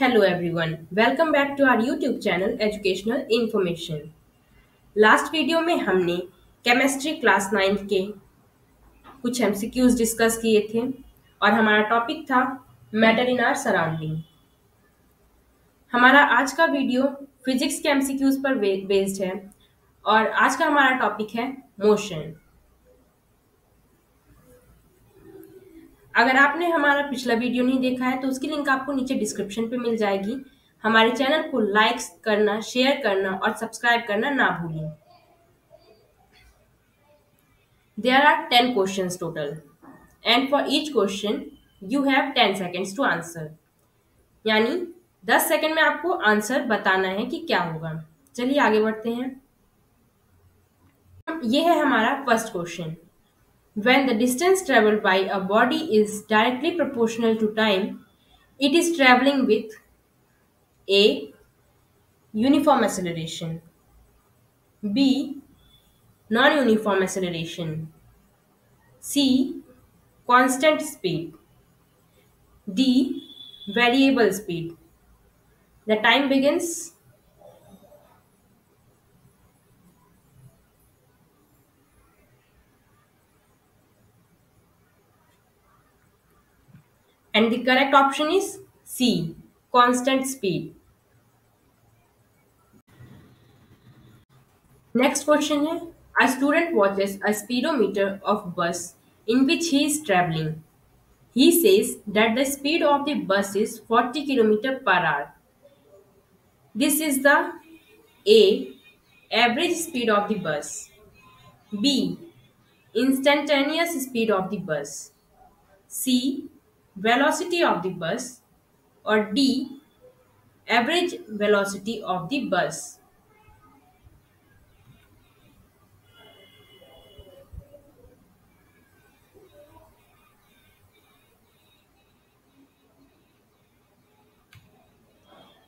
Hello everyone, welcome back to our YouTube channel Educational Information। Last video में हमने chemistry class 9 के कुछ MCQs discuss किए थे और हमारा टॉपिक था मैटर इन आवर सराउंडिंग। हमारा आज का वीडियो फिजिक्स के MCQs पर बेस्ड है और आज का हमारा टॉपिक है मोशन। अगर आपने हमारा पिछला वीडियो नहीं देखा है तो उसकी लिंक आपको नीचे डिस्क्रिप्शन पे मिल जाएगी। हमारे चैनल को लाइक करना, शेयर करना और सब्सक्राइब करना ना भूलें। There are 10 questions total and for each question you have 10 seconds to answer, यानी 10 सेकेंड में आपको आंसर बताना है कि क्या होगा। चलिए आगे बढ़ते हैं। ये है हमारा first question. When the distance traveled by a body is directly proportional to time, it is traveling with A. uniform acceleration, B. non-uniform acceleration, C. constant speed, D. variable speed. The time begins and the correct option is C, constant speed। Next question है, a student watches a speedometer of bus in which he is traveling. He says that the speed of the bus is 40 km/h. This is the A, average speed of the bus, B, instantaneous speed of the bus, C, velocity of the bus, or D, average velocity of the bus।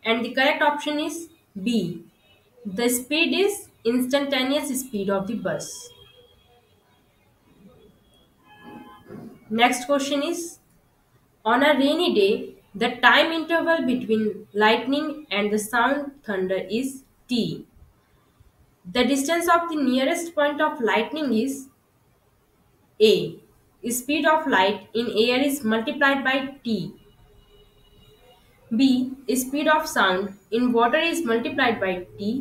And the correct option is B, the speed is instantaneous speed of the bus। Next question is, on a rainy day, the time interval between lightning and the sound thunder is T. The distance of the nearest point of lightning is A. Speed of light in air is multiplied by T. B. Speed of sound in water is multiplied by T.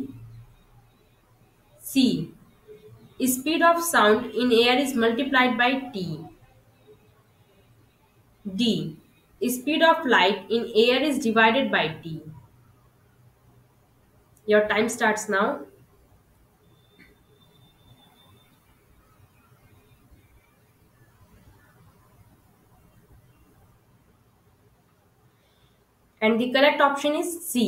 C. Speed of sound in air is multiplied by T. D. Speed of light in air is divided by T. Your time starts now। And the correct option is C.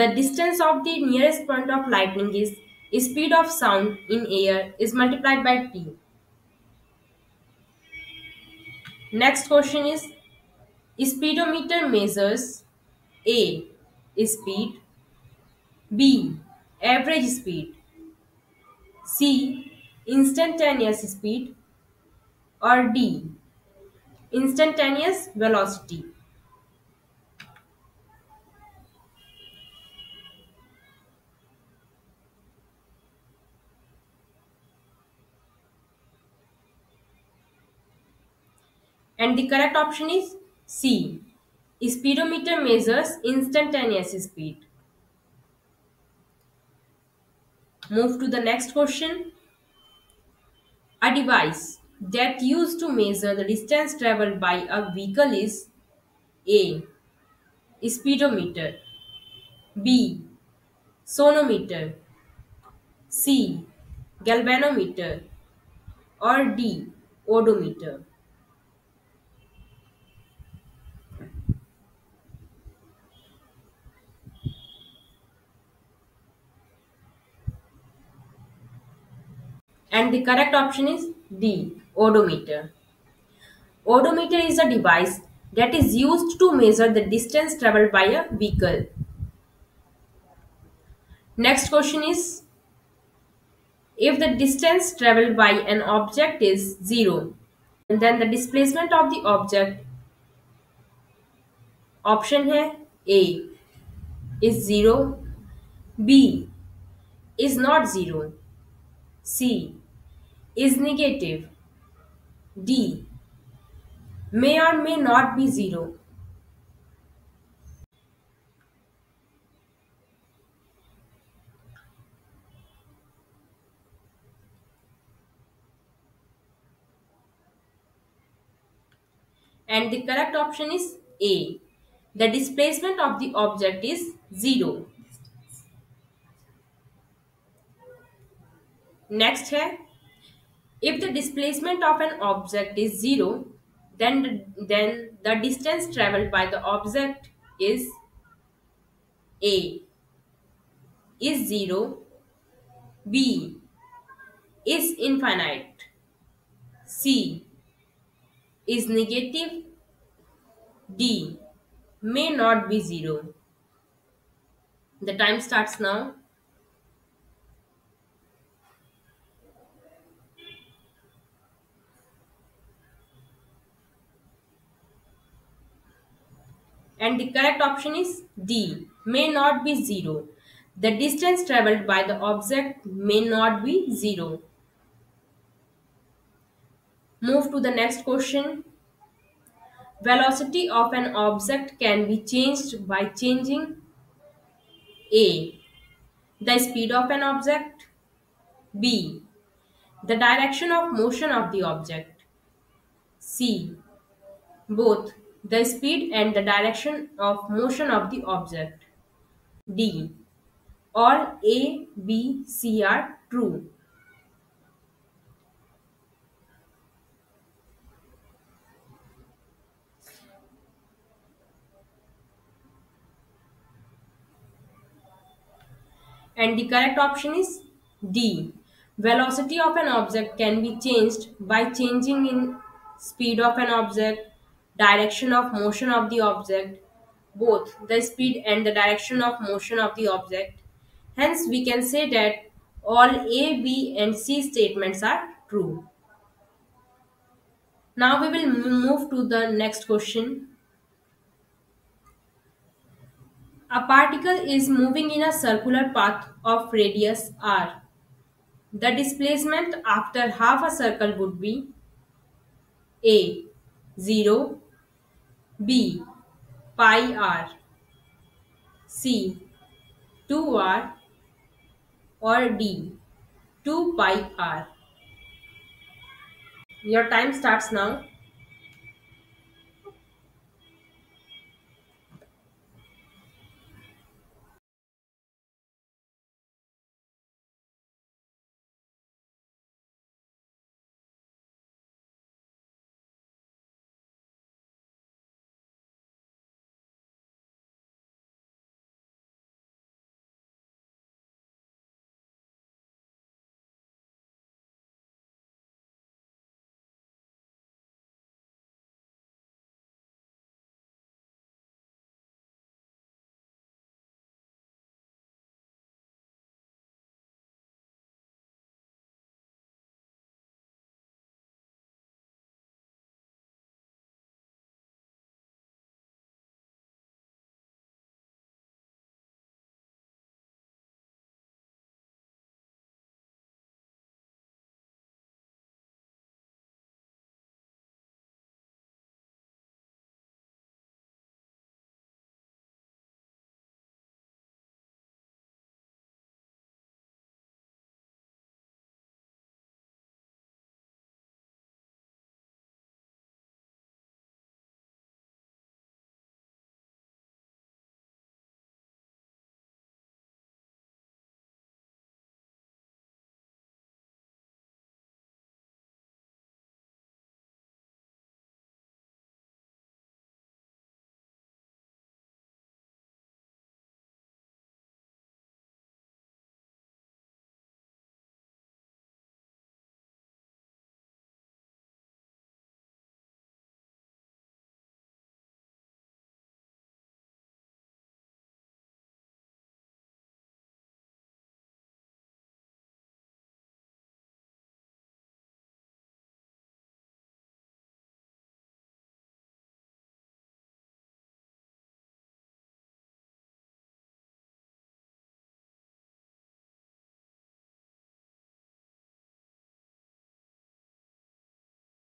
The distance of the nearest point of lightning is speed of sound in air is multiplied by T. Next question is, speedometer measures A, speed, B, average speed, C, instantaneous speed, or D, instantaneous velocity। And the correct option is C, speedometer measures instantaneous speed। Move to the next question। A device that used to measure the distance traveled by a vehicle is A, speedometer, B, sonometer, C, galvanometer, or D, odometer। And the correct option is D, odometer। Odometer is a device that is used to measure the distance traveled by a vehicle। Next question is, if the distance traveled by an object is 0, then the displacement of the object, option है A is 0, B is not 0, C is negative, D may or may not be 0. And the correct option is A. The displacement of the object is 0. Next है, if the displacement of an object is 0, then the distance traveled by the object is A is 0, B is infinite, C is negative, D may not be 0. The time starts now. And the correct option is D, may not be 0. The distance traveled by the object may not be 0. Move to the next question. Velocity of an object can be changed by changing A. The speed of an object, B. The direction of motion of the object, C. Both the speed and the direction of motion of the object, D. All A, B, C are true. And the correct option is D. Velocity of an object can be changed by changing in speed of an object, direction of motion of the object, both the speed and the direction of motion of the object. Hence, we can say that all A, B and C statements are true. Now we will move to the next question. A particle is moving in a circular path of radius r. The displacement after half a circle would be A, 0, B, pi r, C, 2r, or D, 2 pi r. Your time starts now.